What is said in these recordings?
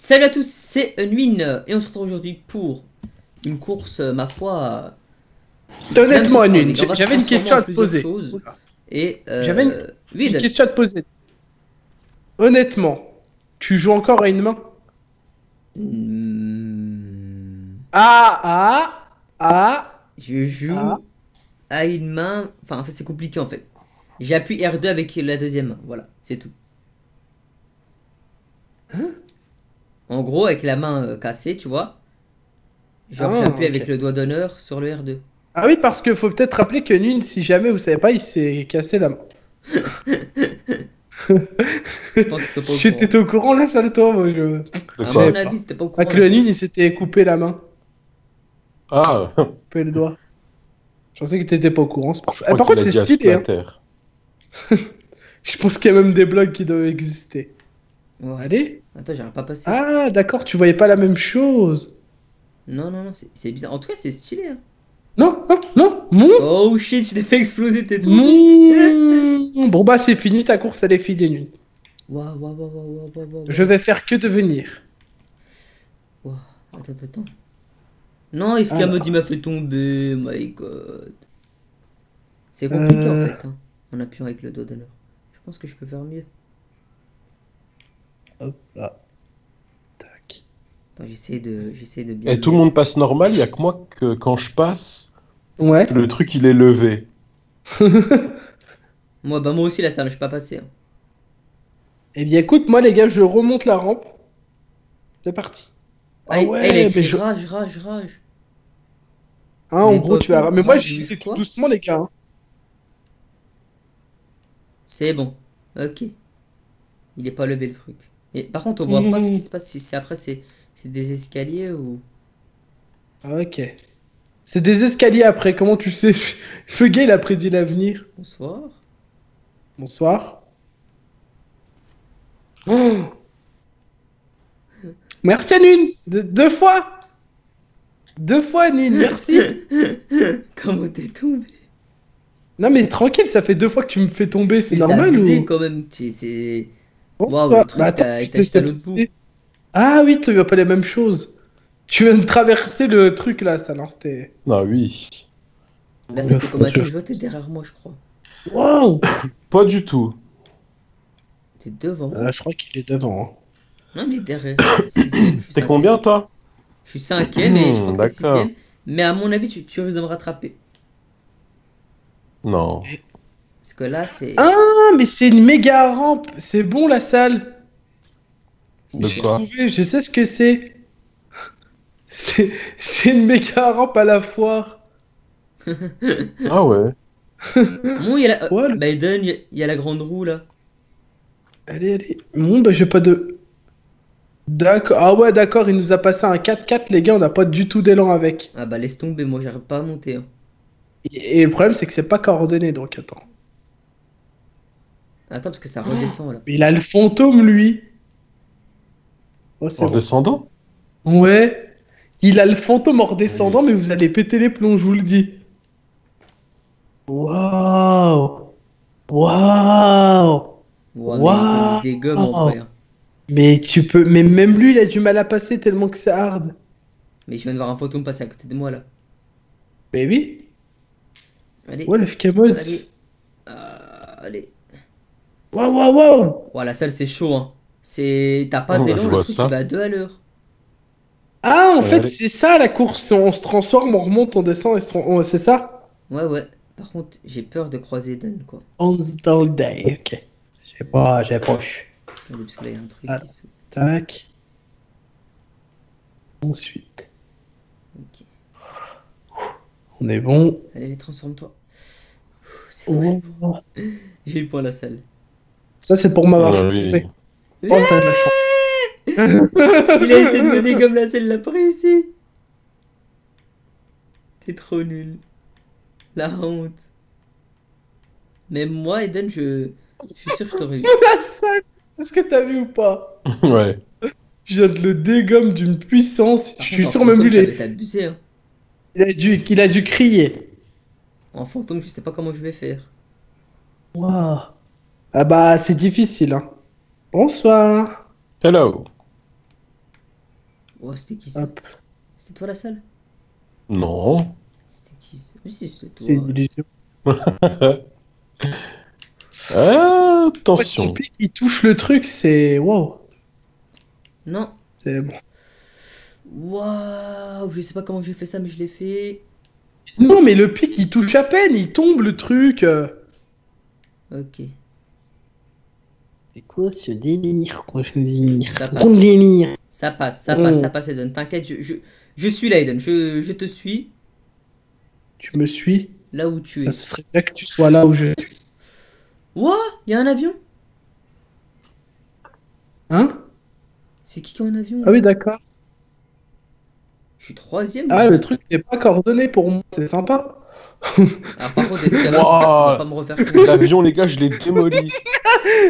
Salut à tous, c'est Unwin et on se retrouve aujourd'hui pour une course, ma foi. Honnêtement, Unwin, j'avais une question à te poser. Et j'avais une question à te poser. Honnêtement, tu joues encore à une main? Je joue à une main. Enfin, c'est compliqué en fait. J'appuie R2 avec la deuxième main. Voilà, c'est tout. Hein? En gros, avec la main cassée, tu vois. Genre, j'appuie avec le doigt d'honneur sur le R2. Ah oui, parce que faut peut-être rappeler que Nune, si jamais vous savez pas, il s'est cassé la main. Je pense qu'ils sont pas au courant. J'étais au courant là, ça le temps, moi. À mon avis, c'était pas au courant. Avec le Nune, il s'était coupé la main. Ah. Coupé le doigt. Je pensais que t'étais pas au courant. Par contre, c'est stylé. Hein. Je pense qu'il y a même des blogs qui doivent exister. Ouais. Allez. Attends, j'arrive pas à passer. Ah, d'accord, tu voyais pas la même chose. Non, non, non, c'est bizarre. En tout cas, c'est stylé. Hein. Non, non, non. Oh shit, je t'ai fait exploser tes doigts. Bon, bah, c'est fini ta course à l'effet des nuits. Waouh. Je vais faire que devenir. Waouh, attends. Non, il faut qu'un mode, il m'a fait tomber. My god. C'est compliqué en fait, hein, en appuyant avec le doigt d'honneur. Je pense que je peux faire mieux. Hop là. Tac. Attends, j'essaie de bien. Et tout le monde passe normal, il y a que moi que quand je passe, le truc il est levé. moi aussi là, ça ne suis pas passé. Hein. Eh bien écoute, moi les gars, je remonte la rampe. C'est parti. Ah ouais, mais je rage. Hein, en gros, tu vas. Mais moi j'y vais tout doucement les gars. Hein. C'est bon. Ok. Il est pas levé le truc. Et par contre, on voit pas ce qui se passe, si après c'est des escaliers ou... Ok. C'est des escaliers après, comment tu sais? Le gars, il a prédit l'avenir. Bonsoir. Bonsoir. Oh. Merci à Nune. Deux fois Nune, merci. Comment t'es tombé? Non mais tranquille, ça fait deux fois que tu me fais tomber, c'est normal abusé, ou... quand même, c'est... Waouh, le truc, t'as acheté à l'autre bout. Ah oui, tu veux pas les mêmes choses. Tu viens de traverser le truc là, ça lance tes... Ah oui. Là, c'était comme un je vois, t'es derrière moi, je crois. Waouh. Pas du tout. T'es devant. Je crois qu'il est devant. Hein. Non, mais derrière. T'es combien, toi? Je suis 5ème et je crois que t'es 6ème. Mais à mon avis, tu risques de me rattraper. Non. Parce que là, c'est... Ah, mais c'est une méga rampe. C'est bon, la salle. De quoi? Je sais ce que c'est. C'est une méga rampe à la foire. Ah ouais. Bon, il y a la... Biden, il y a la grande roue, là. Allez. Bon, bah, j'ai pas de... D'accord. Ah ouais, d'accord, il nous a passé un 4-4, les gars. On n'a pas du tout d'élan avec. Ah bah, laisse tomber. Moi, j'arrive pas à monter. Hein. Et le problème, c'est que c'est pas coordonné, donc attends. Attends, parce que ça redescend là. Il a le fantôme, lui. Oh, en redescendant? Ouais. Il a le fantôme en redescendant, mais vous allez péter les plombs, je vous le dis. Waouh. Il dégomme en vrai. Mais tu peux. Mais même lui, il a du mal à passer tellement que ça hard. Mais je viens de voir un fantôme passer à côté de moi là. Mais oui. Allez. Ouais, le FK-Mod. Allez. Waouh. Ouah, la salle, c'est chaud, hein. T'as pas d'élan, le truc, tu vas à 2 à l'heure. Ah, en fait, c'est ça, la course. On se transforme, on remonte, on descend, c'est ça? Ouais. Par contre, j'ai peur de croiser Eden, quoi. On the day, ok. Je sais pas, j'approche. Parce que là, y a un truc qui se... Tac. Ensuite. Ok. On est bon. Allez, transforme-toi. C'est bon. J'ai eu le point à la salle. Ça, c'est pour m'avoir fait. Oh, t'as de la chance. Il a essayé de me dégommer la salle, il l'a pas réussi. T'es trop nul. La honte. Même moi, Eden, je suis sûr que je t'aurais eu. La salle. Est-ce que t'as vu ou pas? Ouais. Je viens de le dégommer d'une puissance. Je suis sûr, même lui, il est abusé, hein. Il a dû crier. En fantôme, je sais pas comment je vais faire. Waouh. Ah bah, c'est difficile, hein. Bonsoir. Hello. Oh, c'était qui ça? C'était toi, LaSalle? Non. C'était qui ça? Mais si, c'était toi. C'est une illusion. Attention. Ouais, il touche le truc, c'est... Wow. Non. C'est bon. Waouh, je sais pas comment j'ai fait ça, mais je l'ai fait. Non, mais le pic, il touche à peine, il tombe le truc. Ok. C'est quoi ce délire qu'on choisit? Ça passe. Délire. Ça passe, ça passe, ça passe, Aiden. T'inquiète, je suis là, Aiden. Je te suis. Tu me suis? Là où tu es. Ce serait bien que tu sois là où je suis. Ouah, il y a un avion. Hein? C'est qui a un avion? Ah oui, d'accord. Je suis troisième. Ah, le truc n'est pas coordonné pour moi, c'est sympa. Ah, par contre, wow, pas me refaire. L'avion, les gars, je l'ai démoli.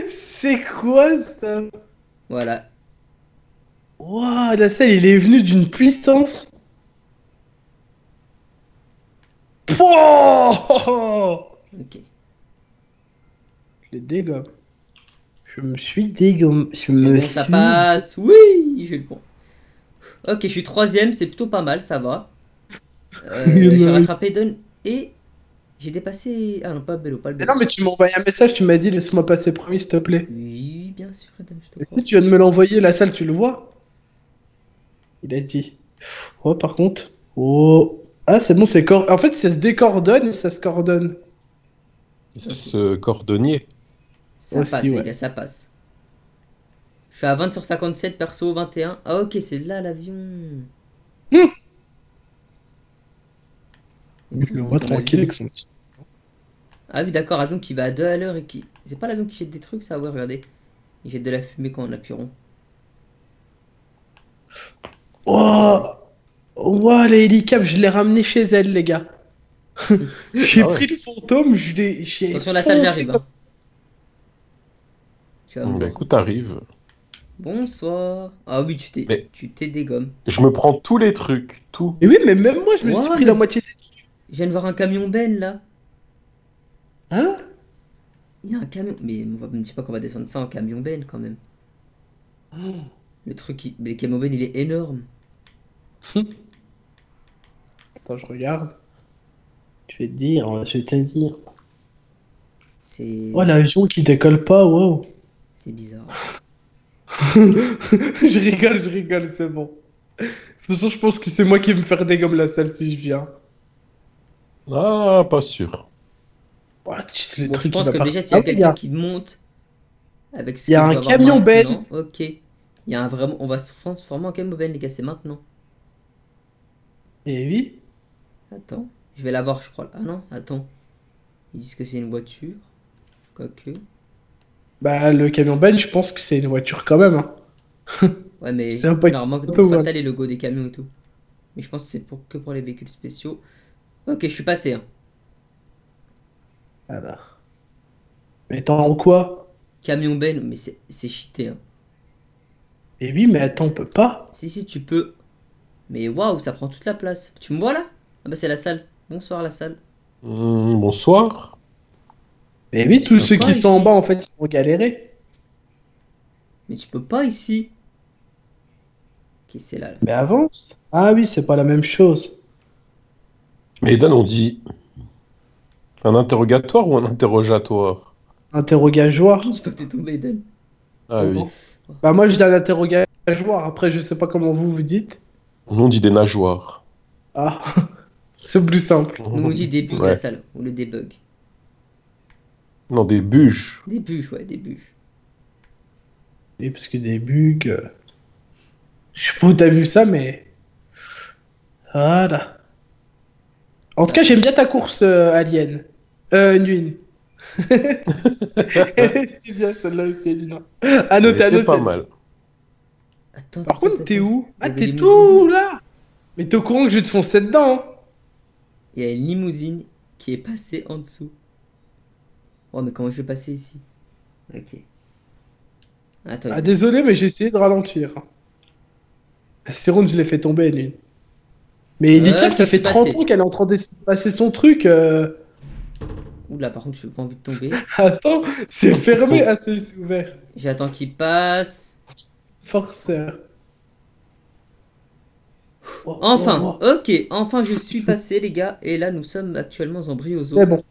C'est quoi ça? Voilà. Waouh, LaSalle, il est venu d'une puissance. Oh, ok. Je les dégomme. Je me suis dégommé. Bon, ça passe. Oui, j'ai le point. Ok, je suis troisième, c'est plutôt pas mal, ça va. J'ai rattrapé Don et j'ai dépassé... Ah non, pas Bello, pas le Bello. Mais non, mais tu m'as envoyé un message, tu m'as dit laisse-moi passer premier, s'il te plaît. Oui, bien sûr, Adam, je te crois. Si tu viens de me l'envoyer, LaSalle, tu le vois. Il a dit... Oh, par contre... Oh... Ah, c'est bon, c'est... En fait, ça se décordonne et ça se coordonne. Ça se cordonnier. Ça passe, les gars, ça passe. Je suis à 20 sur 57, perso, 21. Ah, ok, c'est là l'avion. Le voit tranquille avec son petit. Ah oui, d'accord, avion qui va à 2 à l'heure et qui... C'est pas l'avion qui jette des trucs, ça? Ouais, regardez. Il jette de la fumée quand on appuie rond. Oh, wow, les hélicaps, je l'ai ramené chez elle, les gars. J'ai pris le fantôme, je l'ai... Attention, LaSalle, j'arrive. Hein. Tu vas voir. Bah écoute, t'arrives. Bonsoir. Ah oui, tu t'es dégommé. Je me prends tous les trucs, tout. Et oui, mais même moi, je me suis pris la moitié des trucs. Je viens de voir un camion Ben, là. Hein? Il y a un camion... Mais on ne sait pas qu'on va descendre ça en camion Ben, quand même. Oh. Le truc, mais le camion Ben, il est énorme. Attends, je regarde. Je vais te dire, je vais te dire. C'est... Oh, l'avion qui décolle pas, wow. C'est bizarre. Je rigole, c'est bon. De toute façon, je pense que c'est moi qui vais me faire dégommer LaSalle si je viens. Ah, pas sûr. Voilà, le truc, je pense que déjà, s'il y a quelqu'un qui monte... Avec ce il y a un camion Ben. Ok. Il y a un vraiment... On va se transformer en camion Ben, les gars, c'est maintenant. Eh oui. Attends, je vais l'avoir, je crois. Ah non, attends. Ils disent que c'est une voiture. Quoique... Bah, le camion Ben, je pense que c'est une voiture quand même. Hein. Ouais, mais c'est normalement fatal les logos des camions et tout. Mais je pense que c'est que pour les véhicules spéciaux. Ok, je suis passé. Hein. Ah bah. Mais attends, en quoi? Camion Ben, mais c'est cheaté. Hein. Et oui, mais attends, on peut pas. Si, si, tu peux. Mais waouh, ça prend toute la place. Tu me vois là? Ah bah, c'est LaSalle. Bonsoir, LaSalle. Bonsoir. Mais oui, tous ceux qui sont en bas, en fait, ils vont galérer. Mais tu peux pas ici. Ok, c'est là. Mais avance. Ah oui, c'est pas la même chose. Mais Dan, on dit... Un interrogatoire ou un interrogatoire? Interrogatoire. Je sais pas que t'es tombé, Dan. Ah oui. Bah moi, je dis un interrogatoire. Après, je sais pas comment vous dites. Nous, on dit des nageoires. Ah, c'est plus simple. Nous, on dit des bugs, ouais. LaSalle, ou le debug. Non, des bûches. Des bûches, ouais, des bûches. Oui, parce que des bugs... Je sais pas où t'as vu ça, mais... Voilà. En tout cas, j'aime bien ta course, Alien. Unwin. C'est bien, celle-là aussi, Alien. Ah non, t'es pas mal. Attends, par contre, t'es où? Ah, t'es tout là. Mais t'es au courant que je vais te foncer dedans. Il y a une limousine qui est passée en dessous. Oh, mais comment je vais passer ici? Ok. Attends. Ah, désolé, mais j'ai essayé de ralentir. La seconde, je l'ai fait tomber, elle. Mais l'hélicape, ça fait 30 ans qu'elle est en train de passer son truc. Oula, par contre, je n'ai pas envie de tomber. Attends, c'est fermé, ah, c'est ouvert. J'attends qu'il passe. Forceur. Enfin, ok, enfin je suis passé les gars, et là nous sommes actuellement en Briozo. C'est bon.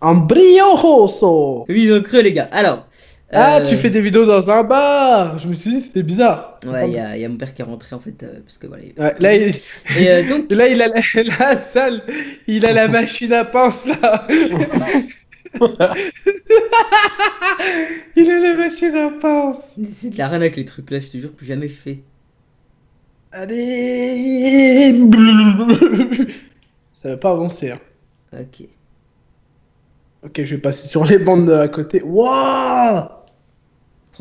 En Briozo. Oui, donc creux les gars, alors... Ah, tu fais des vidéos dans un bar. Je me suis dit, c'était bizarre. Ouais, il y a mon père qui est rentré en fait, parce que voilà. Ouais, là, il... Et, donc... là, il a la salle, il a la machine à pince là. Il a la machine à pince. C'est de la reine avec les trucs là, je te jure, plus jamais je fais. Allez, ça va pas avancer. Hein. Ok. Ok, je vais passer sur les bandes à côté. Waouh!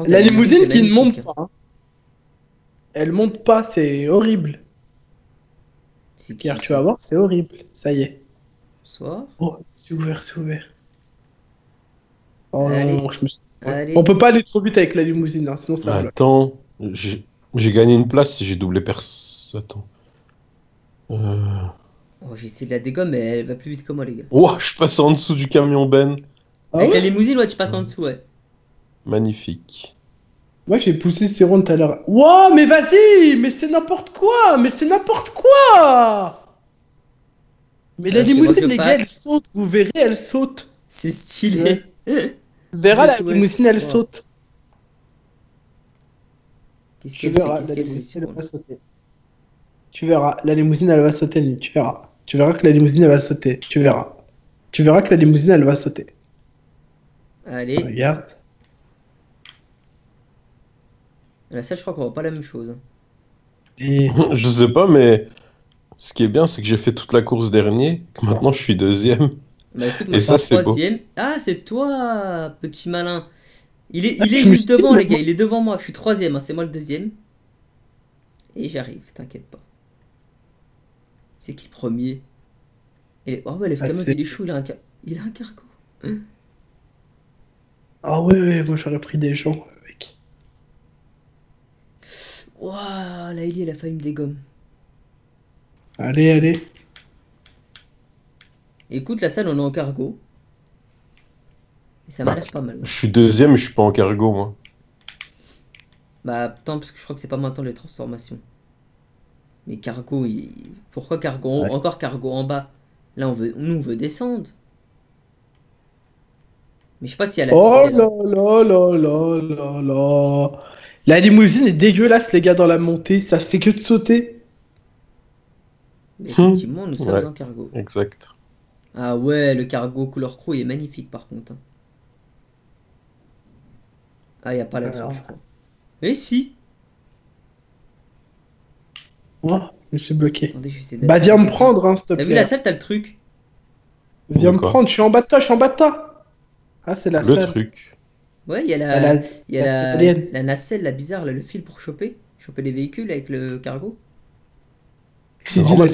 La limousine qui ne monte pas. Hein. Elle monte pas, c'est horrible. Car tu vas voir, c'est horrible. Ça y est. Bonsoir. Oh, c'est ouvert, c'est ouvert. Oh, allez. Non, je me... allez. On peut pas aller trop vite avec la limousine, hein, sinon ça va. Attends, j'ai gagné une place si j'ai doublé perso. Attends. Oh, j'ai essayé de la dégommer, mais elle va plus vite que moi, les gars. Oh, je passe en dessous du camion Ben. Ah avec ouais la limousine, ouais, tu passes en dessous, ouais. Magnifique. Moi, ouais, j'ai poussé ces rondes tout à l'heure. Wow, mais vas-y, mais c'est n'importe quoi, mais c'est n'importe quoi. Mais la limousine, les gars, elle saute, vous verrez, elle saute. C'est stylé. Ouais. Vous verrez, la limousine, elle saute. Qu'est-ce qu'elle fait? Tu verras, la limousine elle va sauter, tu verras. Tu verras que la limousine elle va sauter, tu verras. Tu verras que la limousine elle va sauter. Allez. Regarde. Là, ça je crois qu'on voit pas la même chose. Et... je sais pas, mais ce qui est bien c'est que j'ai fait toute la course dernier, que maintenant je suis deuxième. Bah écoute, moi, et ça c'est beau. Ah c'est toi, petit malin. Il est juste devant les gars, il est devant moi, je suis troisième, hein, c'est moi le deuxième. Et j'arrive, t'inquiète pas. C'est qui le premier? Et... oh ouais, le camion il est chou, il a un cargo. Ah ouais, ouais, moi j'aurais pris des gens avec. Wouah, la Ellie elle a failli me dégommer. Allez, allez. Écoute, la salle on est en cargo. Et ça m'a l'air pas mal. Je suis deuxième, je suis pas en cargo moi. Bah attends, parce que je crois que c'est pas maintenant les transformations. Mais cargo, il... pourquoi cargo ouais. Encore cargo en bas. Là, on veut, nous, on veut descendre. Mais je sais pas si elle a... oh là là là là là. La limousine est dégueulasse, les gars, dans la montée. Ça se fait que de sauter. Mais effectivement, nous sommes en cargo. Exact. Ah ouais, le cargo couleur crew, il est magnifique, par contre. Ah, y a pas la tranche, je crois. Mais si. Oh, je suis bloqué. Attendez, bah viens me prendre, hein, s'il te plaît. T'as vu la salle, t'as le truc. Viens me prendre, je suis en bas de toi, je suis en bas de toi. Ah, c'est la salle. Le truc. Ouais, il y a la nacelle, la bizarre, là, le fil pour choper les véhicules avec le cargo. C'est trop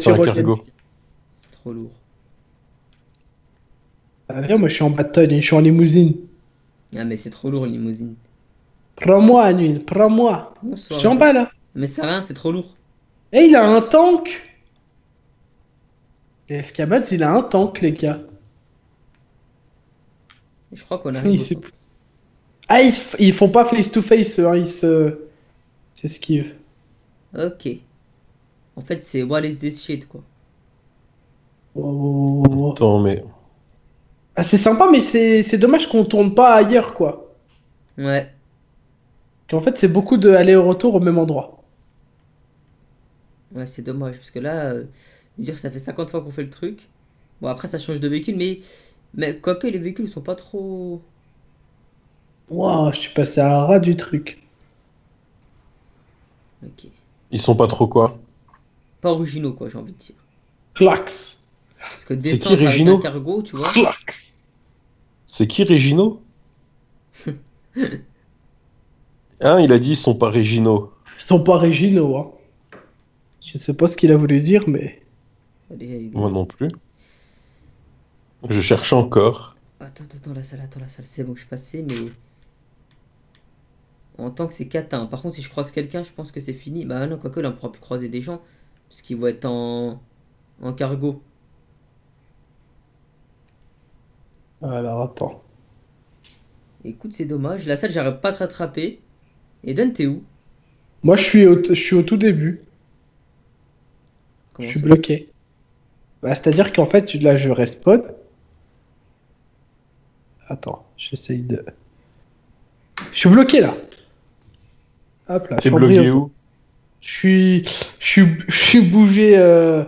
lourd. Ah viens, moi je suis en bas de toi, je suis en limousine. Ah mais c'est trop lourd, limousine. Prends-moi, Unwin, prends-moi. Je suis en bas là. Mais c'est rien, c'est trop lourd. Eh, hey, il a un tank. Les FK-Mads, il a un tank, les gars. Je crois qu'on arrive. Ah, ils font pas face-to-face, hein, ils se. C'est esquive. Ok. En fait, c'est Wallace des shit, quoi. Oh. Attends, mais. Ah, c'est sympa, mais c'est dommage qu'on tourne pas ailleurs, quoi. Ouais. En fait, c'est beaucoup d'aller-retour au même endroit. Ouais, c'est dommage, parce que là, je veux dire, ça fait 50 fois qu'on fait le truc. Bon, après, ça change de véhicule, mais quoique, les véhicules sont pas trop... Waouh, je suis passé à ras du truc. Ok. Ils sont pas trop quoi? Pas originaux, quoi, j'ai envie de dire. Clax. Parce que descendre avec un cargo, tu vois... Clax. C'est qui, Régino? Hein, il a dit ils sont pas régionaux. Ils sont pas régionaux, hein. Je sais pas ce qu'il a voulu dire, mais... allez, moi non plus. Je cherche encore. Attends, la salle, c'est bon, je suis passé, mais... en tant que c'est catin. Par contre, si je croise quelqu'un, je pense que c'est fini. Bah non, quoique là, on pourra plus croiser des gens. Parce qu'ils vont être en cargo. Alors, attends. Écoute, c'est dommage. La salle, j'arrive pas à te rattraper. Eden, t'es où? Moi, je suis au tout début. Comment je suis bloqué. Bah, c'est-à-dire qu'en fait, là, je respawn. Attends, j'essaye de... Je suis bloqué, là. Hop là, je suis bloqué où ? Je suis bougé... Je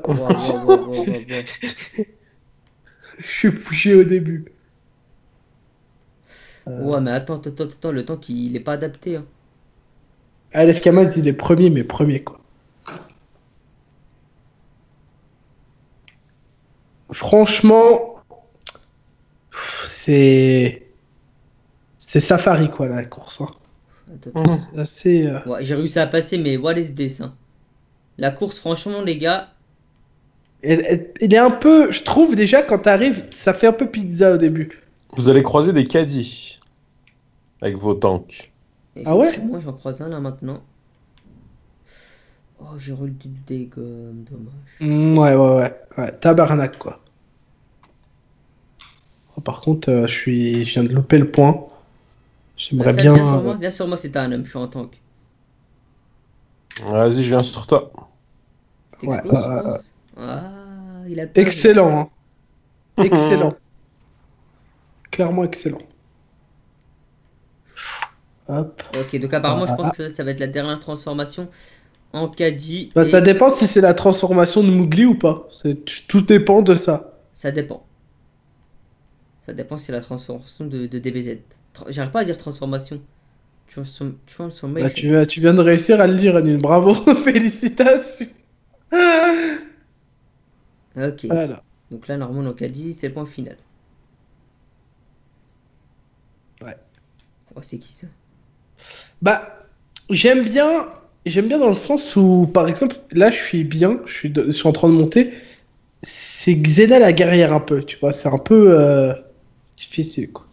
suis bougé au début. Ouais, mais attends, le tank, il est pas adapté. Hein. Alef Kamal, il est premier, mais premier, quoi. Franchement, c'est safari, quoi, la course. Hein. C'est assez... Ouais, j'ai réussi à passer, mais voilà ce dessin. La course, franchement, les gars... Il est un peu... Je trouve, déjà, quand t'arrives, ça fait un peu pizza au début. Vous allez croiser des caddies avec vos tanks. Ah ouais? Moi, j'en croise un, là, maintenant. Oh, j'ai roule du dégomme, dommage. Ouais. Tabarnak, quoi. Oh, par contre, je viens de louper le point. J'aimerais bien... Viens sur moi, c'est un homme, je suis en tank. Vas-y, je viens sur toi. T'exploses, je pense. Ah, il a peur. Excellent, hein. Excellent. Clairement excellent. Hop. Ok, donc apparemment, je pense que ça va être la dernière transformation en caddie. Bah, et... Ça dépend si c'est la transformation de Mowgli ou pas. Tout dépend de ça. Ça dépend. Ça dépend si c'est la transformation de DBZ. J'arrive pas à dire transformation. Bah, tu viens de réussir à le dire, Anil. Bravo, félicitations. Ok. Voilà. Donc là, normalement, donc caddie, c'est le point final. Ouais. Oh, c'est qui ça? Bah, j'aime bien dans le sens où, par exemple, là, je suis bien, je suis en train de monter. C'est Xena la guerrière un peu, tu vois. C'est un peu difficile, quoi.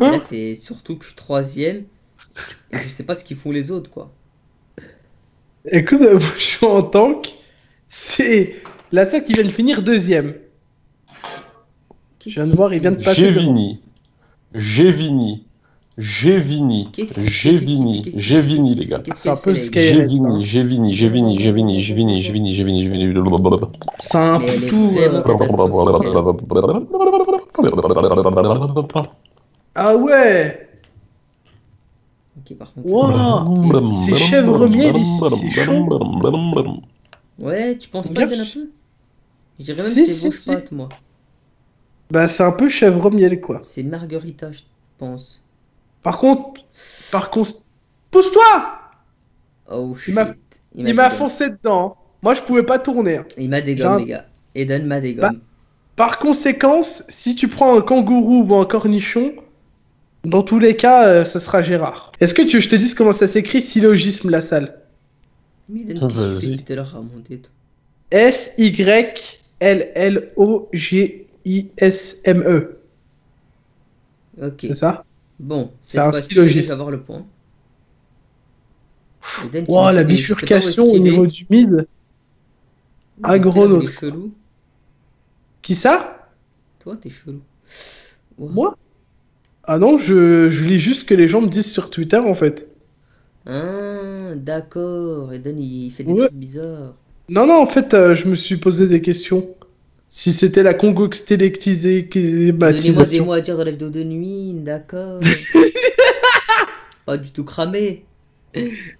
Là, c'est surtout que je suis troisième. Et je sais pas ce qu'ils font les autres, quoi. Écoute, je suis en tank. C'est LaSalle qui vient de finir deuxième. Je viens de voir, il vient de passer. J'ai vini, les gars. C'est un peu le Skyrim. J'ai vini. C'est un peu... Ah ouais. Ok, par contre... Wow. C'est chèvre miel ici, c'est chaud. Ouais, tu penses pas qu'il y en a plus? Je dirais même que c'est vos pattes, moi. Bah, c'est un peu chèvre miel, quoi. C'est margarita, je pense. Par contre... Pousse-toi! Oh, shit. Il m'a foncé dedans. Moi, je pouvais pas tourner. Il m'a dégommé, les gars. Aiden m'a dégommé. Par conséquence, si tu prends un kangourou ou un cornichon, dans tous les cas, ce sera Gérard. Est-ce que tu veux que je te dise comment ça s'écrit syllogisme, LaSalle? Mais donne qui tout à l'heure à monter, toi. S-Y-L-L-O-G-I-S-M-E. Ok. C'est ça? Bon, c'est un syllogisme. Avoir le point. Wow, la bifurcation au niveau du mid. Agronaute. Qui ça? Toi, t'es chelou. Wow. Moi? Ah non, je lis juste ce que les gens me disent sur Twitter, en fait. Ah, d'accord. Eden, il fait des trucs bizarres. Non, en fait, je me suis posé des questions. Si c'était la Congo stélectisée... Donnez-moi des mots à dire dans la vidéo de nuit, d'accord. Pas du tout cramé.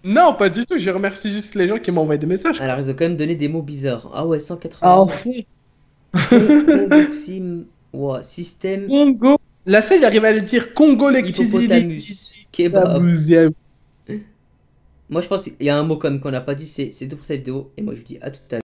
Non, pas du tout. Je remercie juste les gens qui m'ont envoyé des messages. Alors, ils ont quand même donné des mots bizarres. Ah ouais, 180. Ah, en fait. Ouais, système Congo. LaSalle arrive à le dire Congo lectisidicus kebab. Moi je pense qu'il y a un mot comme qu'on n'a pas dit, c'est tout pour cette vidéo et moi je vous dis à tout à l'heure.